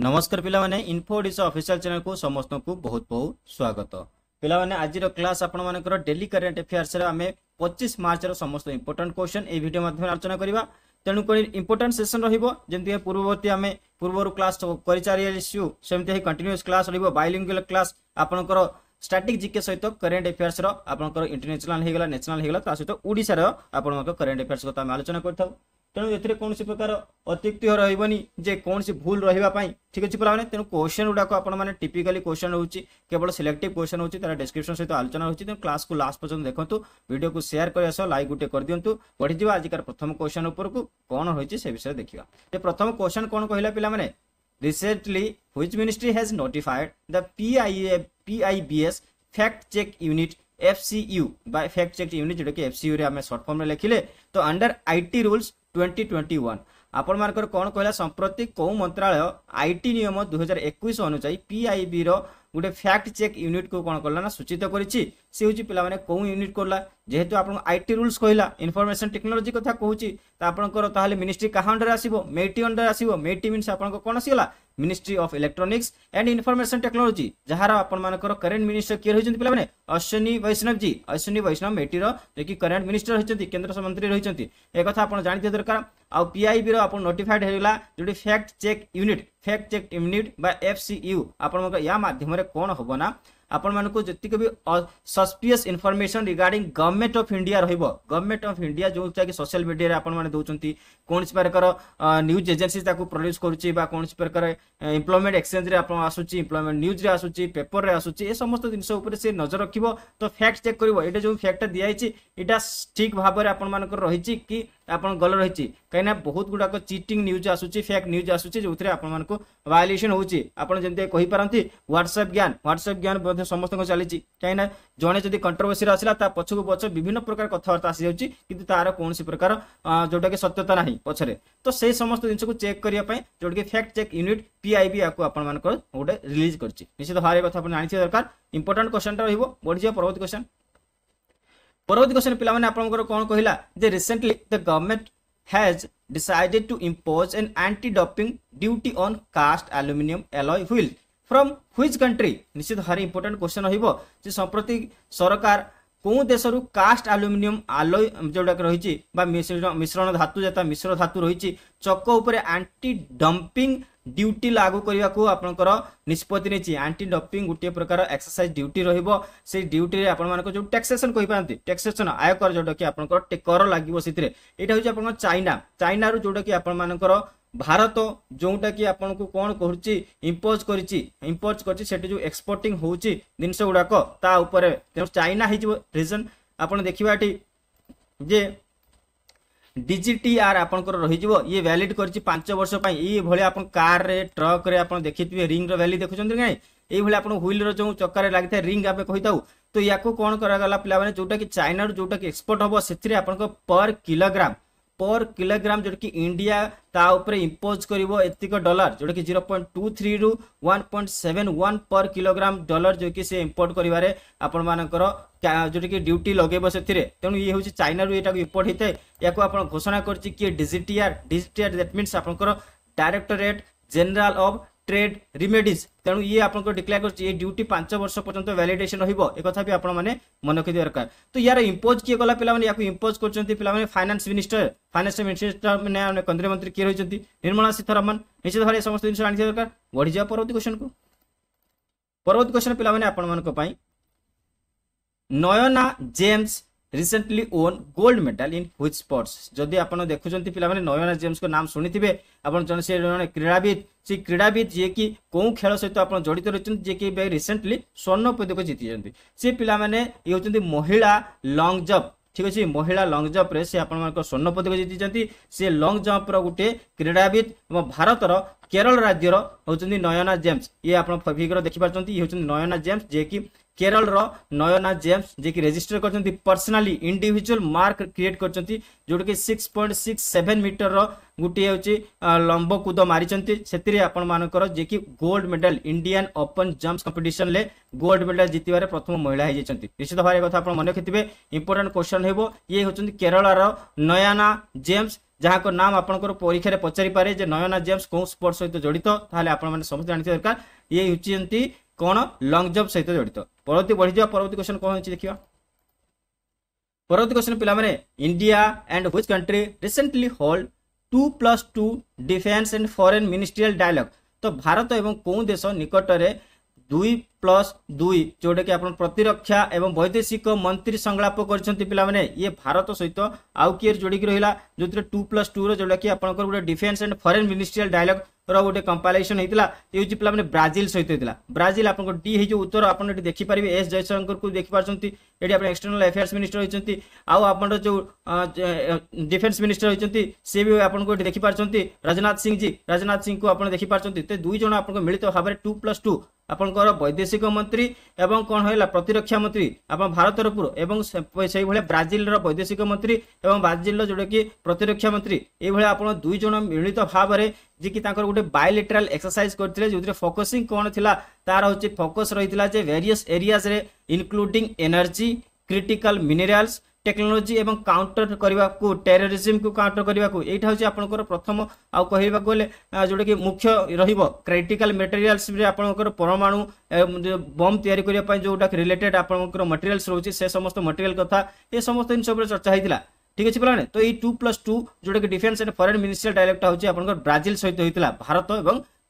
नमस्कार पिलाने इनफोडिस official channel को समस्त को बहुत बहुत स्वागत। पिलाने आज क्लास आपर डेली करेन्ट अफेयर्स आम 25 मार्च समस्त इंपोर्टेंट क्वेश्चन ए वीडियो माध्यम आलोचना करवा। तेणुक इंपोर्टेंट सेसन रही पूर्ववर्ती आम पूर्व क्लास करू सेमती कंटिन्यूअस क्लास बाइलिंगुअल क्लास आपंकर स्टैटिक जीके सहित करेन्ट अफेयर्स आपंकर इंटरनेशनल होगा नेशनल होगा ता सहित ओडिशार आप करेन्ट अफेयर्स कथा आलोचना कर। तेणु ये कौन प्रकार अत्युक्ति रही जे कौन भूल रही ठीक अच्छे पाने। तेणु क्वेश्चन गुड़ाक आपने टिपिकाली क्वेश्चन रोचे केवल सिलेक्टिव क्वेश्चन होती तरह डिस्क्रिप्शन सहित आलोचना होती। तेनाली क्लास को लास्ट पर्यटन देखो वीडियो को शेयर करने सह लाइक गोटे कर दिंतु बढ़ी आजिकार प्रथम क्वेश्चन उपरकू कौन रही से विषय देखा। तो प्रथम क्वेश्चन कौन कहला पे recently which ministry has notified the PIBS fact check unit FCU बाय फैक्ट चेक यूनिट जो कि FCU रे सर्ट फर्म में लिखिले तो अंडर IT रूल्स 2021 आपण मानकर कौन कहला संप्रति कौ मंत्रालय IT नियम 2021 अनुसार PIB रो गोटे फैक्ट चेक यूनिट को कौन कला ना सूचित करिछि से होछि पिला माने कौ यूनिट करला जेहेतु आपण IT रूल्स कहला इनफॉरमेशन टेक्नोलॉजी कथा कहूछि त आपनकर ताहाले मिनिस्ट्री कहा अंडर आसीबो मेटी अंडर आसीबो मेटी मीन्स आपनको कोन आसीला ministry of electronics and information technology जहार आपण मानकर करंट मिनिस्टर किए होइछन पिला माने अश्विनी वैष्णव जी। अश्विनी वैष्णव मेटी रो जे कि करंट मिनिस्टर होइछन केंद्र मंत्री रहिछन ए कथा आपण जानि दरकार। आ PIB रो आपण नोटिफाइड हेला जोडी फैक्ट चेक यूनिट बा FCU आपण या माध्यम कौन हम ना आपण मानको जतिक भी suspicious information regarding government of India रहिबो। गवर्नमेंट ऑफ इंडिया जो कि सोशल मीडिया रे आपण माने दोचंती कोनस प्रकार न्यूज एजेंसी ताको प्रोड्यूस करूची बा कोनस प्रकार एम्प्लॉयमेंट एक्सचेंज रे आपण आसुची एम्प्लॉयमेंट न्यूज रे आसुची पेपर रे आसुची ए समस्त जिंस ऊपर से नजर रखिबो तो फैक्ट चेक करबो। एटा जो फैक्ट दियाइची एटा ठीक भाव रे आपण मानकर रहिची कि आपण गल रहिची कहिना बहुत गुडा को चीटिंग न्यूज आसुची फेक न्यूज आसुची जोथरे आपण मानको वायलेशन होउची। आपण जेंते कहि पारंती व्हाट्सएप ज्ञान समस्त चली कहीं जड़े जब कंट्रोवर्सी आसला पछक पछ विभिन्न प्रकार कथबार्ता आसी जाऊँगी किंतु तार कौन प्रकार जोटा कि सत्यता ना पछरे तो से समस्त जिनको चेक करने जोटा कि फैक्ट चेक यूनिट PIB गोटे रिलीज करछि निश्चित भाव कथ जानी दरकार। इंपोर्टेंट क्वेश्चन टा रहिबो बढ़िया। परवर्ती क्वेश्चन पिलाने कौन कहला जे recently the government has decided to impose an anti dumping duty on cast aluminium alloy wheel from which country. निश्चित भारी इंपोर्टेंट क्वेश्चन रहिबो जे संप्रति सरकार को देश रू कास्ट एल्युमिनियम आलोय जोडा रही मिश्रण धातु जता मिश्र धातु रही चक उपर एंटी डंपिंग ड्यूटी लागू करने को आपनकर निष्पत्ति नहीं। एंटी डंपिंग गोटे प्रकार एक्सरसाइज ड्यूटी रहिबो से ड्यूटी रे आपण मानको जो टैक्सेशन कहि पांती टैक्सेशन आयकर जोडा कि आपनकर कर लागिबो सितरे एटा होय आपन चाइना रू जोडा कि आपण मानकर भारत जोटा कि आपको कौन करपोज कर जो एक्सपोर्टिंग होची जिनस गुड़ाक ता उपर चाइना हो रीजन आप देखा जे DGTR आपंकर रही ये वैलिड कर 5 वर्ष ये आप कार रे ट्रक रे आप देखिए रिंग रैली देखुं कि नहीं ये आप व्हील रो चक्कर लगी था रिंग आम कही था तो या कौन कर पाने जोटा कि चाइना जोटा कि एक्सपोर्ट हम से पर किलोग्राम जोटा कि इंडिया ता उपरे इंपोज करिवो एतिक डॉलर जोटा कि 0.23 रु 1.71 पर किलोग्राम डॉलर जो कि से इंपोर्ट करिवारे आपण मानकर जोटा कि ड्यूटी लगेबो सेथिरे। तेनु ये होची चाइना रु एटा को इंपोर्ट हेते याको आपण घोषणा करछि कि DGTR दैट मींस आपनकर directorate general of trade remedies. तेणु ये आपको डिक्लेयर कर ड्यूटी 5 वर्ष पर्यंत वैलिडेशन रही आप मन रखी दरकार। तो यार इंपोज किए गला पे इंपोज कर फाइनेंस मिनिस्टर मैंने केंद्रीय मंत्री किए रही निर्मला सीतारमण निश्चित भाव समस्त जिन आनी दरकार। बढ़ी जाओ परवर्ती क्वेश्चन पे Nayana James recently won gold medal in which sports. जदि आप देखुंत पे नयना जेम्स को नाम शुणी थे आपन जन से जन क्रीड़ाविद से क्रीड़ाविद जी कि कौ खेल सहित आप जड़ित रही जी कि रिसेंटली स्वर्ण पदक जीति से पिला माने ये होचंती महिला लॉन्ग जंप ठीक अच्छे महिला लॉन्ग जंप रे से आपन स्वर्ण पदक जीति से लॉन्ग जंप रो गोटे क्रीड़ाविद भारत रो केरल राज्य रो होचंती नयना जेम्स। ये आप फिगर देखि पारचंती ये होचंती नयना जेम्स जे कि केरल रो नयना जेम्स जे कि रजिस्टर करचंती पर्सनली इंडिविजुअल मार्क क्रिएट करचंती जोटा कि 6.67 मीटर रो गुटे होची लंबो कूद मारिचंती सेतिरे आपण मानकर जे कि gold medal Indian open jumps competition ले गोल्ड मेडल जीतिवारे प्रथम महिला हे जैचंती। निश्चित भारे कथा आपण मन रखिथिबे इंपोर्टेंट क्वेश्चन हेबो ये होचंती केरल रो नयना जेम्स जहाँ नाम आपंकर परीक्षा पचारि पारे नयना जेम्स कौ स्पोर्ट सहित जड़ित आपने समस्त जानते दरकार ये होती कौन लंग जम्प सहित जड़ित। परवर्ती बढ़ी जाओ परवर्ती क्वेश्चन कौन हो देखा परवर्ती क्वेश्चन पिलाने India and which country recently hold 2+2 defence and foreign ministerial dialogue. तो भारत एवं कौ देश निकट में 2+2 जोटा कि आप प्रतिरक्षा एवं वैदेशिक मंत्री संलाप करछंती पिला माने ये भारत सहित आउ किए जोड़ी की रहा जो 2+2 जोटा कि आप गोटे defence and foreign ministerial dialogue रोटे कंपाइलेसन होता ये पिला माने ब्राजिल सहित होता। ब्राजिल आपको डी है जो उत्तर आप देखिपारे एस जयशंकर को देखिपार्टी ये एक्सटर्नाल अफेयर्स मिनिस्टर होती आपर जो डिफेन्स मिनिस्टर होती सी भी आपको देखिपार्टी राजनाथ सिंह जी। राजनाथ सिंह को आप देखिपार्टी तो दुई जन आप मिलित भाव में 2+2 आपंकर वैदेशिक मंत्री एवं कौन है प्रतिरक्षा मंत्री आप भारत तरफ एवं से ब्राजिल वैदेशिक मंत्री एवं ब्राजिल जोटा कि प्रतिरक्षा मंत्री ये आप दुई जन मिलित भाव में जी कि गोटे बायलेटराल एक्सरसाइज करते जो फोकसिंग कौन थी तार हूँ फोकस रही है various areas including energy critical minerals technology एवं काउंटर करने को टेरोरिज्म को काउंटर करने को यहाँ हूँ आपंकर प्रथम आउ कह गले जोटा कि मुख्य क्रिटिकल मटेरियल्स आपंकर परमाणु बम तैयारी जोटा कि रिलेटेड आपंकर मटेरियल्स रोचे से समस्त मटेरियल कथा ये समस्त जिन सब चर्चा होता ठीक अच्छे पिलाने। तो ये 2+2 जोटा कि defence and foreign ministerial dialogue हूँ आपंकर ब्राजिल सहित होता भारत और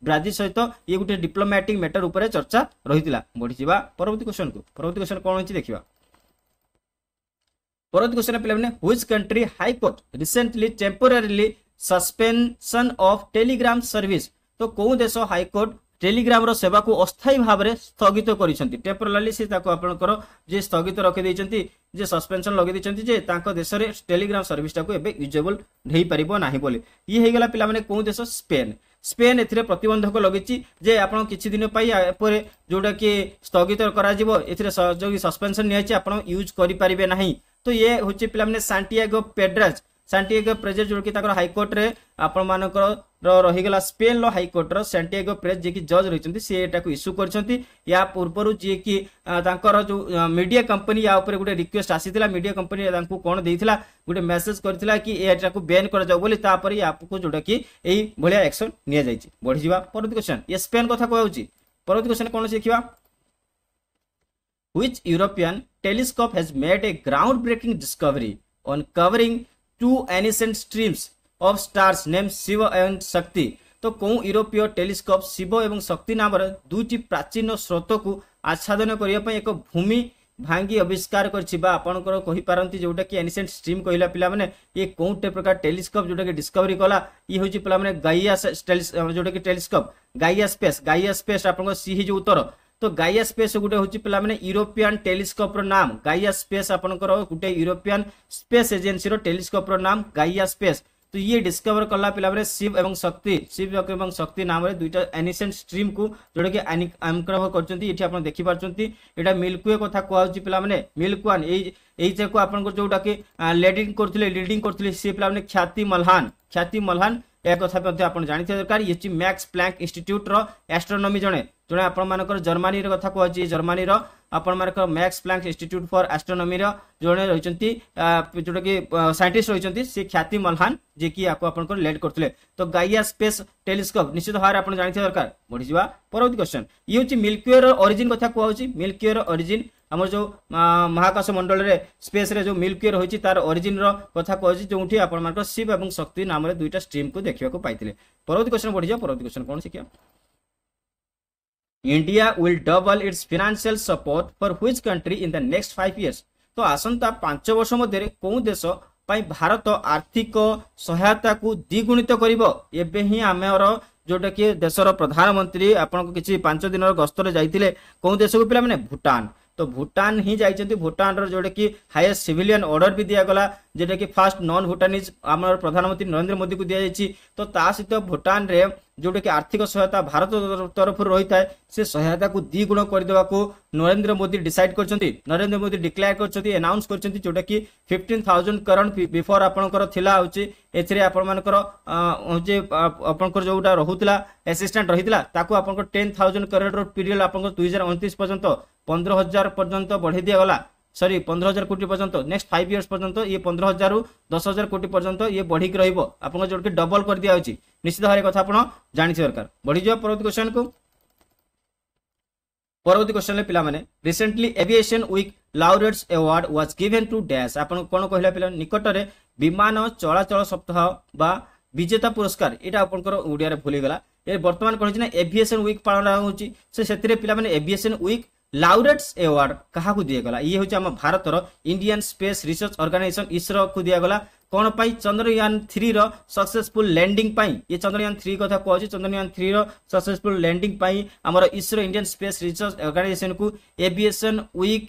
ब्राजिल सहित ये गोटे डिप्लोमैटिक मैटर उपर चर्चा रही। बढ़ी परवर्ती क्वेश्चन को परवर्ती क्वेश्चन कौन होती देखा परवर्ती क्वेश्चन पिलाने which country high court recently temporarily suspension of Telegram service. तो कौन देश हाई कोर्ट टेलीग्राम सेवा को अस्थायी भाव में स्थगित करिसेंती टेम्पोरारीली से आपनकर जे स्थगित रखिदेइसेंती जे सस्पेंशन लगे जे तांको देश रे टेलीग्राम सर्विस टाको एबे यूजेबल हे परिबो नाही बोले ये हे गला पिला माने कोन देश स्पेन। स्पेन एथिरे प्रतिबंधक लगे जे आपन किछि दिन पई एपरे जोटा कि स्थगित करा जिवो एथिरे सहयोगी सस्पेंशन नियाछि आपन यूज करि परिबे नाही। तो ये हूँ पे सांटियागो पेड्राज जो कि हाईकोर्ट रे आपण मान रहीगला स्पेन रो हाईकोर्ट रो सांटियागो पेड्राज जी की जज रही सी एटा को इश्यू कर पूर्व जी की जो मीडिया कंपनी या ऊपर गोटे रिक्वेस्ट आसीथिला मीडिया कंपनी कौन देइथिला गोटे मेसेज करथिला कि एटा को बैन कर जाओ बोली तापर या आपको जोटा कि एई भलिया एक्शन निया जायछि। बढ़ि जिवा परवर्ती क्वेश्चन ये स्पेन कथा कहउछि परवर्ती क्वेश्चन कोन देखिबा Which European telescope has made a groundbreaking discovery on covering two ancient streams of stars named Shiva and Shakti? तो कौन यूरोपीय टेलीस्कोप शिव एवं शक्ति नाम दुईटी प्राचीन स्रोत को आच्छादन करने एक भूमि भांगी आविष्कार करपारती जोटा कि एनसीएंट स्ट्रीम कहला पाने ये कौन प्रकार टेलीस्कोप जोटा कि डिस्कवरी कला ये हूँ पाने गाइया जोटा कि टेलीस्कोप गाइया स्पेस आप सी जो उत्तर। तो गाइया स्पेस गोटे हूँ पिला माने यूरोपियन टेलीस्कोप रो नाम गाइया स्पेस आपनकर गोटे यूरोपियन स्पेस एजेंसी रो टेलीस्कोप रो नाम गाइया स्पेस। तो ये डिस्कवर कला पिला माने शिव एवं शक्ति नाम रे दुईटा एनिसेंट स्ट्रीम को जोड़ा कि आमक्रह करछंती एठी आपन देखि पारछंती एटा मिल्कवे कथा कहउची पिला माने मिल्कवान एई जको आपन जोटा कि लीडिंग करथिले सी पिला माने ख्याति मल्हान एक कथा आप जानी दरकार ये मैक्स प्लैंक इंस्टीट्यूट रो एस्ट्रोनॉमी जड़े आपर जर्मनी कथा कहूँ जर्मनी रो Max Planck institute for astronomy रो जड़े रही जोटा कि साइंटिस्ट रही सी ख्याति मल्हान जी की आपको लेड करते। तो गाइया स्पेस टेलीस्कोप निश्चित भाव में आप जानी दरकार। बढ़ी जावा परवर्ती क्वेश्चन ये हूँ मिल्कवे रो ओरिजिन कथा कहूँ मिल्कवे रो ओरिजिन हमर जो महाकाश मंडल रे स्पेस रे जो मिल्कवे रही तार ओरिजिन रो कथा कहूँ जो आप शिव एवं शक्ति नाम रे दुईटा स्ट्रीम को देखा पाइले। परवर्ती क्वेश्चन बढ़ी जाओ परवर्ती क्वेश्चन कौन सीखा India will double its financial support for which country in the next 5 years. तो आसंता 5 वर्ष मध्य कौन देश भारत आर्थिक सहायता को द्विगुणित करें आमर जोटा कि देशर प्रधानमंत्री आपन किसी 5 दिन गस्तर जाते कौन देश को पाने भूटान। तो भूटान ही जाइए भूटान रोटा कि हाईएस्ट सिविलियन ऑर्डर भी दिगला जोटा कि फास्ट नॉन भूटानीज आम प्रधानमंत्री नरेंद्र मोदी को दि जात भूटान रे जोटा कि आर्थिक सहायता भारत तरफ रही था से सहायता को द्विगुण करदे को नरेंद्र मोदी डिसाइड करछंती। नरेंद्र मोदी डिक्लेयर करछंती अनाउंस करछंती जोटा कि 15,000 करंट बिफोर आपनकर थिला होची एथिरे आपनकर जे आपनकर जोटा रहुतला असिस्टेंट रहितला ताको आपनकर 10,000 करोड़ पीरियड आपनकर 2029 पर्यंत 15,000 पर्यंत बढ़े दिया गला। सरी 15,000 कोटी पर्यंत नेक्स्ट 5 इयर्स पर्यंत ये 15,000 रू 10,000 कोटी पर्यंत ये बढ़िक रहा जोटे डबल कर दिया होची निश्चित भाव कथ जानी दरकार बढ़ी जाओ। परवर्ती क्वेश्चन पे मैंने recently aviation week laureates award was given to dash आप कौन कहला पे निकट में विमान चलाचल सप्ताह बा विजेता पुरस्कार ये आपंकर ओडिया रे भूली गला ये वर्तमान कहछि ना एविएशन वीक पालन होछि से सेतिरे पिला माने एविएशन वीक लाउरेट्स अवार्ड काहा को दिया गला ये होछि हम भारत रो Indian space research organisation ISRO को दिया गला कौन पाई चंद्रयान 3 रो सक्सेसफुल लैंडिंग पाई ये चंद्रयान 3 कथा कहछि चंद्रयान 3 रो सक्सेसफुल लैंडिंग पाई हमर ISRO Indian space research organisation को एविएशन वीक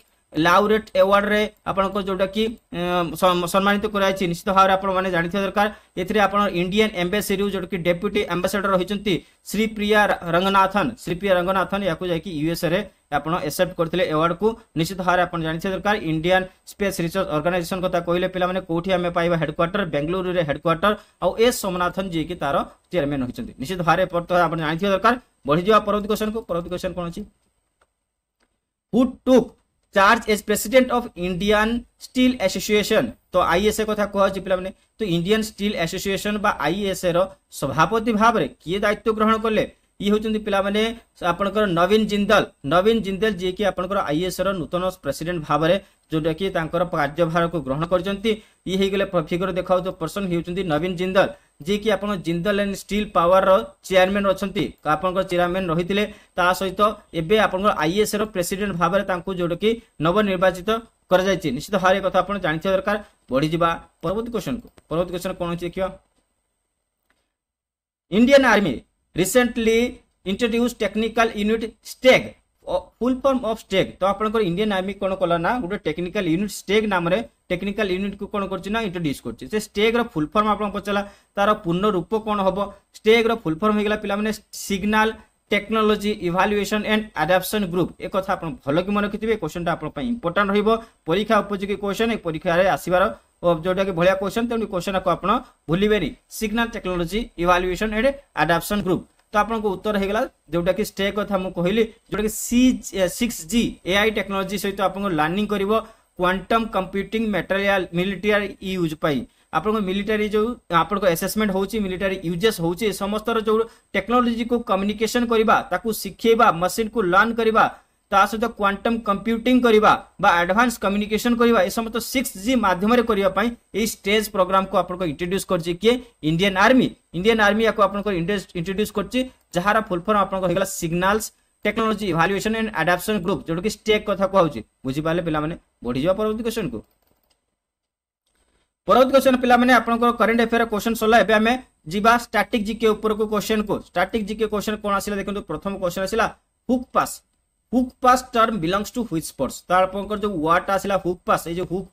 लाउरेट अवार्ड रे आपन को जोटा कि सम्मानित कराइछि निश्चित भाव आपन माने जानिथि दरकार एथरे आपन इंडियन एम्बेसी रो जोटा कि डेप्युटी एम्बेसडर रहिसंती श्रीप्रिया रंगनाथन याकू जाकि यूएस रे आपन एक्सेप्ट करथिले अवार्ड को निश्चित भाव आपन जानिथि दरकार। इंडियन स्पेस रिसर्च ऑर्गेनाइजेशन कथा कहले पिला माने कोठी हमें पाइबा हेडक्वार्टर बेंगलुरु रे हेडक्वार्टर और एस सोमनाथन जी की तार चेयरमैन होइसंती निश्चित भाव पर तो आपन जानिथि दरकार बढ़ि जो परवर्ती क्वेश्चन को। परवर्ती क्वेश्चन कोन अछि who took charge as president of Indian steel association तो आईएसए कथा कहछि पिला माने तो इंडियन स्टील एसोसिएशन बा आईएसए रो सभापति भाव रे किए दायित्व ग्रहण करले ये होचंदी पिला माने आपनकर नवीन जिंदल जी के आपनकर आईएसए रो नूतन प्रेसिडेंट भाव रे जोटा कि तांकर कार्यभार को ग्रहण करजंती ये हे गेले फिगर देखाउ तो पर्सन हेउचंदी नवीन जिंदल जी कि आपन जिंदल एंड स्टील पावर रो चेयरमैन अछंती आपनकर चेयरमैन रहिथिले ता सहित एबे आपनकर आईएसए रो प्रेसिडेंट भाव रे तांको जोटा कि नवनिर्वाचित कर जायछि निश्चित हारे कथा आपन जानिथि दरकार बढ़ि जिबा परवर्ती क्वेश्चन को। परवर्ती क्वेश्चन कोन होछि देखियो Indian army recently introduced technical unit STEG full form of STEG तो आपनकर इंडियन आर्मी कोन कला ना गुटे टेक्निकल यूनिट स्टेग नाम रे टेक्निकल यूनिट को कोन करछि ना इंट्रोड्यूस करछि से स्टेग रो फुल फॉर्म आपन पचला तार पूर्ण रूप कोन होबो स्टेग रो फुल फॉर्म हेगला पिला माने signal technology evaluation and adoption group ए कथा आपन भलो कि मन रखिथिबे क्वेश्चन आपन पय इंपोर्टेंट रहइबो परीक्षा उपयोगी क्वेश्चन ए परीक्षा रे आसीबार जोटा कि भलिया क्वेश्चन तेनु क्वेश्चन को आपन भूलिबेनी signal technology evaluation and adoption group तो आपन को उत्तर हेगला जोटा कि स्टेक कथा मु कहली जोटा कि 6G AI टेक्नोलॉजी सहित आपन को लर्निंग करिवो quantum computing material military use पाई आपन को मिलिटरी जो आपन को असेसमेंट होउची मिलिटरी यूजेस होउची समस्त जो टेक्नोलॉजी को कम्युनिकेशन करबा ताकू सिखेबा मशीन को लर्न करबा ता सहित क्वांटम कंप्यूटिंग करबा बा एडवांस कम्युनिकेशन करबा ए समस्त 6G माध्यम रे करिया पई ए स्टेज प्रोग्राम को आपन को इंट्रोड्यूस कर जे के इंडियन आर्मी को आपन को इंट्रोड्यूस कर जे जहारा फुल फॉर्म आपन को हेगला signals technology evaluation and adoption group जोड़ के स्टेक कथा को होउची बुझी पाले पिला माने बढ़ि जाओ परवर्ती क्वेश्चन को। परवर्ती क्वेश्चन पिला माने आपन को करंट अफेयर क्वेश्चन सोला एबे हमें जीवा स्टैटिक जीके ऊपर को क्वेश्चन को स्टैटिक जीके क्वेश्चन कोन आसीला देखंतु प्रथम क्वेश्चन आसीला hook pass term belongs to which sports त आपनकर जो व्हाट आसीला हुक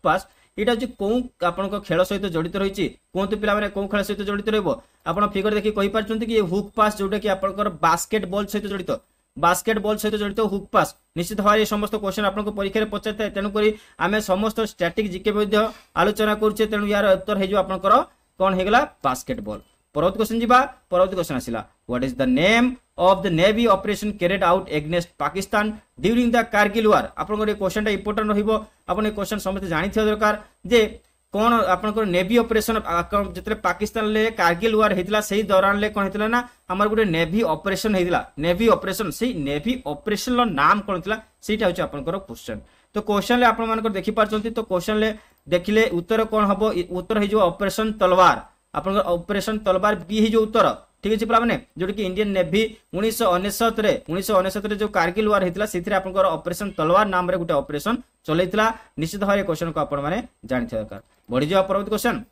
पास एटा जे कोन आपनकर खेल सहित जडित रहिछि कोनते पिला माने कोन खेल सहित जडित रहबो आपन फिगर देखि कहि पारछन्ती कि ये हुक पास जोटा कि आपनकर बास्केटबॉल सहित जडित हुक पास निश्चित हारे समस्त क्वेश्चन आपनको परीक्षा रे पछताए तेनु करी आमे समस्त स्टैटिक जीके विद्य आलोचना करूछे तेनु यार उत्तर हे जो आपनकर कोन हेगला बास्केटबॉल। परवर्ती क्वेश्चन आसीला what is the name of the navy operation carried out against Pakistan during the Kargil war आपन को क्वेश्चन टा इंपोर्टेंट रहइबो आपन क्वेश्चन समस्त जानि थ दरकार जे कोन आपन को नेवी ऑपरेशन जतले पाकिस्तान ले कारगिल वार हेतला सही दौरान ले कोन हेतला ना हमर गुटे नेवी ऑपरेशन सही नेवी ऑपरेशन लो नाम कोन हेतला सेटा होछ आपन को क्वेश्चन तो क्वेश्चन ले आपन मानकर देखि पारछन्ती तो क्वेश्चन ले देखिले उत्तर कोन हबो उत्तर हे जो ऑपरेशन तलवार आपन ऑपरेशन तलवार बी हे जो उत्तर ठीक अछि पिला माने जोड़ कि इंडियन नेवी 1969 रे जो कारगिल वार हेतला सेथरे आपन को ऑपरेशन तलवार नाम रे गुटे ऑपरेशन चलैतला निश्चित हारे क्वेश्चन को आपन माने जानि दरकार बढ़ि जो परवर्ती question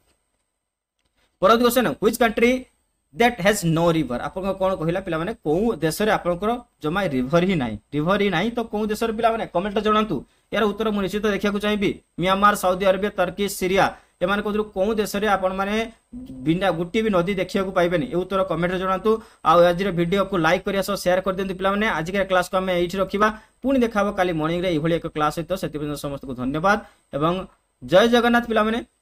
which country that has no river आपन को कोन कहिला पिला माने कोउ देश रे आपन को जमा रिवर ही नाही तो कोउ देश रे पिला माने कमेंट जणांतु यार उत्तर मु निश्चित देखिया को चाहिबी Myanmar Saudi Arabia Turkey Syria Oman को कोउ देश रे आपन माने बिना गुटी भी नदी देखिया को पाइबेनी ए उत्तर कमेंट रे जणांतु आ आज रे वीडियो को लाइक करिया सो शेयर कर देंतु पिला माने आज के क्लास को हम एठी रखिबा पुनी देखाबो काली मॉर्निंग रे एभली एक क्लास होय तो सेति समस्त को धन्यवाद एवं जय जगन्नाथ पिला माने।